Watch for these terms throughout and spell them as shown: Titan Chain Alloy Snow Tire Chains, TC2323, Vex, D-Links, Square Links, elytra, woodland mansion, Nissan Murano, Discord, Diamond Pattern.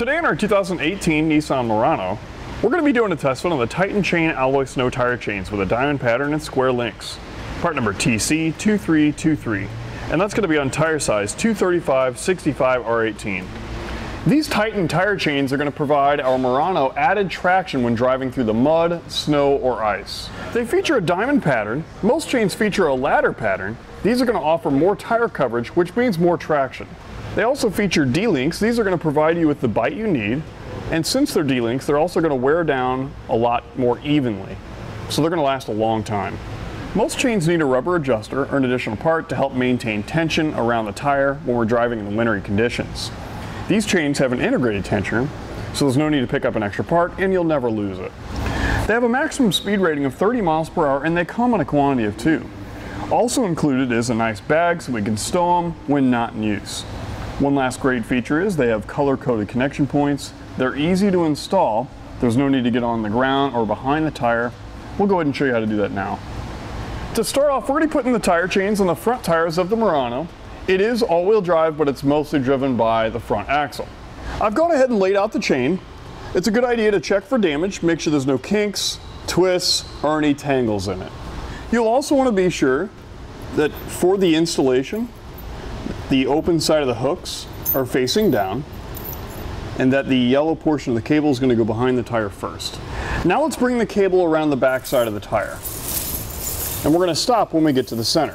Today in our 2018 Nissan Murano, we're going to be doing a test run on the Titan Chain Alloy Snow Tire Chains with a Diamond Pattern and Square Links, part number TC2323, and that's going to be on tire size 235/65R18. These Titan tire chains are going to provide our Murano added traction when driving through the mud, snow, or ice. They feature a diamond pattern, most chains feature a ladder pattern. These are going to offer more tire coverage, which means more traction. They also feature D-Links. These are going to provide you with the bite you need, and since they're D-Links, they're also going to wear down a lot more evenly, so they're going to last a long time. Most chains need a rubber adjuster or an additional part to help maintain tension around the tire when we're driving in wintry conditions. These chains have an integrated tensioner, so there's no need to pick up an extra part, and you'll never lose it. They have a maximum speed rating of 30 mph, and they come in a quantity of 2. Also included is a nice bag so we can stow them when not in use. One last great feature is they have color-coded connection points. They're easy to install. There's no need to get on the ground or behind the tire. We'll go ahead and show you how to do that now. To start off, we're already putting the tire chains on the front tires of the Murano. It is all-wheel drive, but it's mostly driven by the front axle. I've gone ahead and laid out the chain. It's a good idea to check for damage, make sure there's no kinks, twists, or any tangles in it. You'll also want to be sure that for the installation, the open side of the hooks are facing down, and that the yellow portion of the cable is going to go behind the tire first. Now let's bring the cable around the back side of the tire, and we're going to stop when we get to the center.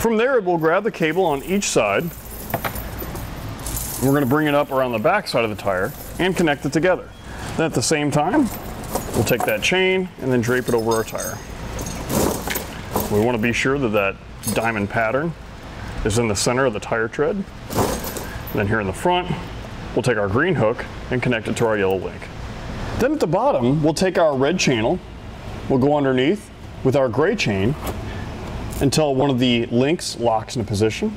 From there, we'll grab the cable on each side, and we're going to bring it up around the back side of the tire and connect it together. Then at the same time, we'll take that chain and then drape it over our tire. We want to be sure that that diamond pattern is in the center of the tire tread. And then here in the front, we'll take our green hook and connect it to our yellow link. Then at the bottom, we'll take our red channel, we'll go underneath with our gray chain until one of the links locks into position.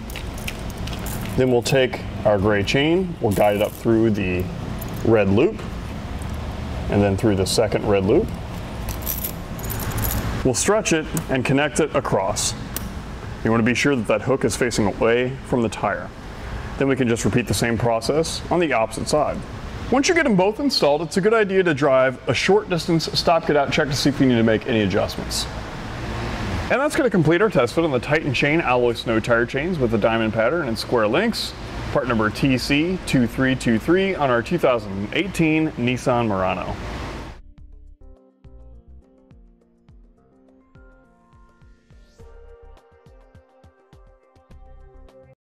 Then we'll take our gray chain, we'll guide it up through the red loop, and then through the second red loop. We'll stretch it and connect it across. You want to be sure that that hook is facing away from the tire. Then we can just repeat the same process on the opposite side. Once you get them both installed, it's a good idea to drive a short distance, stop, get out, check to see if you need to make any adjustments. And that's going to complete our test fit on the Titan Chain Alloy Snow Tire Chains with the Diamond Pattern and Square Links, part number TC2323 on our 2018 Nissan Murano.